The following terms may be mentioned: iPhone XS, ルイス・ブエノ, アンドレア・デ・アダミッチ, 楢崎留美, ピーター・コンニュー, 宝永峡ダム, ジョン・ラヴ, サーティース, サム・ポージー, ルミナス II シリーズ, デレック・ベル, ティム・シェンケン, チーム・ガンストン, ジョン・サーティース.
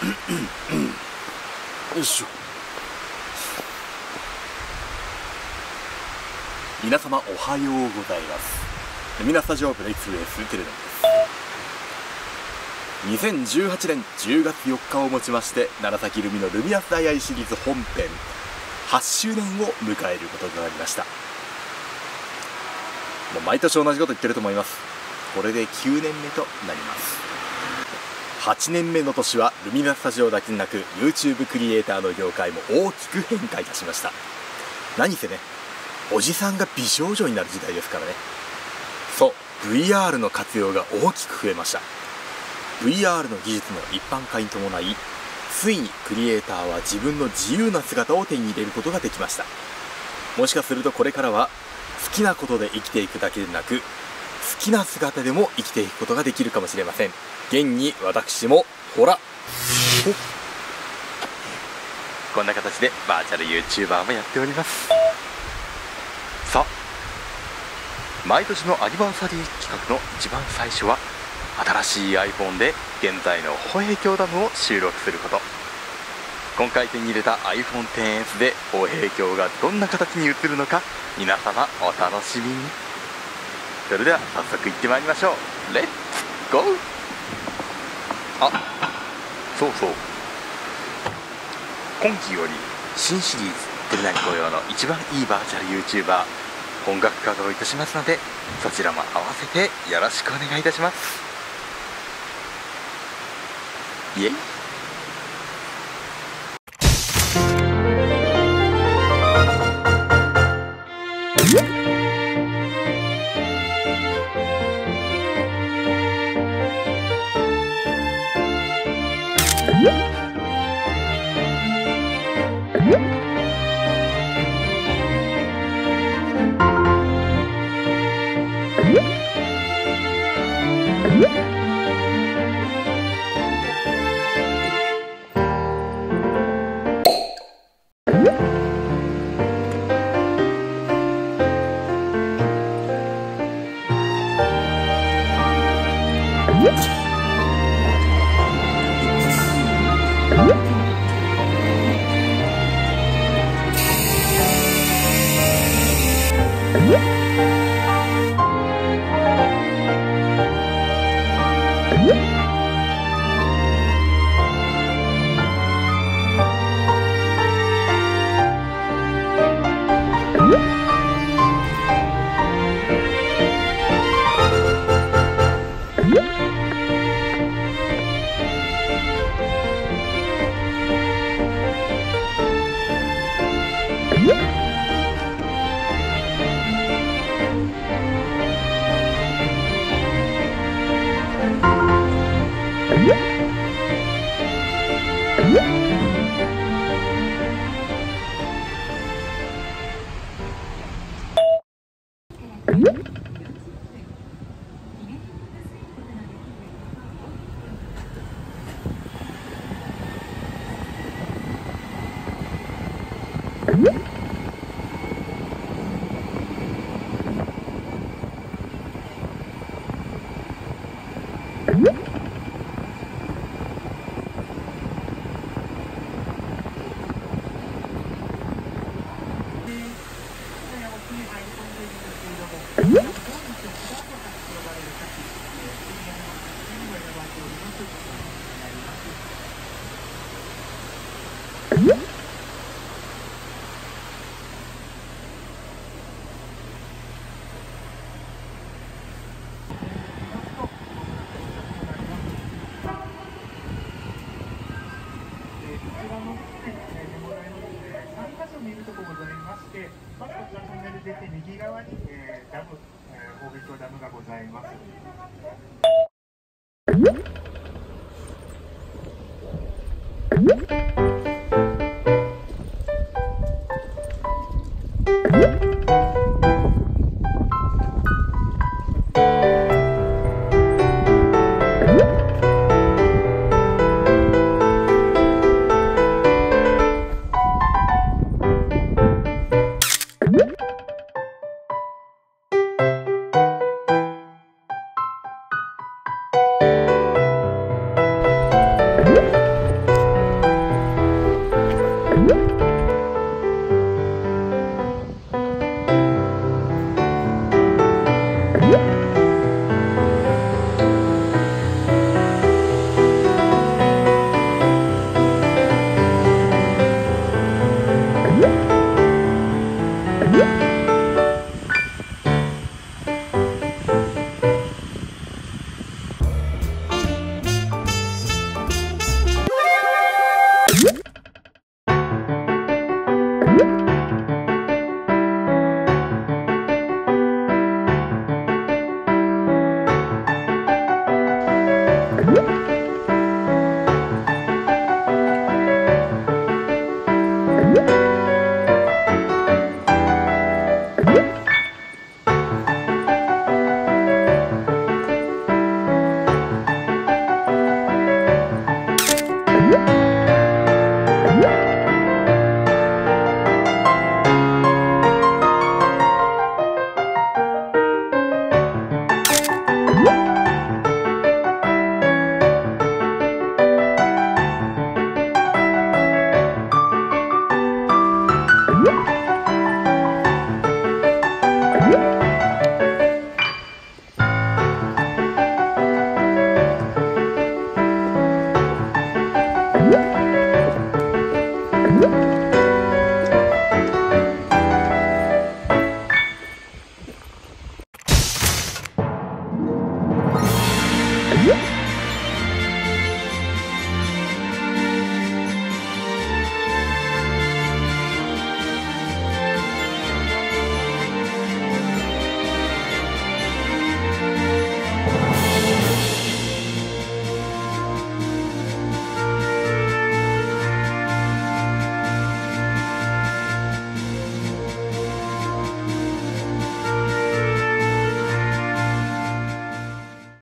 よいしょ。皆様おはようございます。みなスタジオブレイクスルーするテレドンです。2018年10月4日をもちまして、楢崎ルミのルミナス II シリーズ本編8周年を迎えることとなりました。もう毎年同じこと言ってると思います。これで9年目となります。8年目の年はルミナスタジオだけでなく YouTube クリエイターの業界も大きく変化いたしました。何せね、おじさんが美少女になる時代ですからね。そう、 VR の活用が大きく増えました。 VR の技術の一般化に伴い、ついにクリエイターは自分の自由な姿を手に入れることができました。もしかするとこれからは好きなことで生きていくだけでなく、好きな姿でも生きていくことができるかもしれません。現に私もほらこんな形でバーチャル YouTuber もやっております。さあ、毎年のアニバーサリー企画の一番最初は、新しい iPhone で現在の宝永峡ダムを収録すること。今回手に入れた iPhone10S で宝永峡がどんな形に映るのか、皆様お楽しみに。それでは早速行ってまいりましょう。レッツゴー。あ、そうそう、今期より新シリーズ「てるなに紅葉」の一番いいバーチャル YouTuber 本格稼働いたしますので、そちらも合わせてよろしくお願いいたします。イエイ。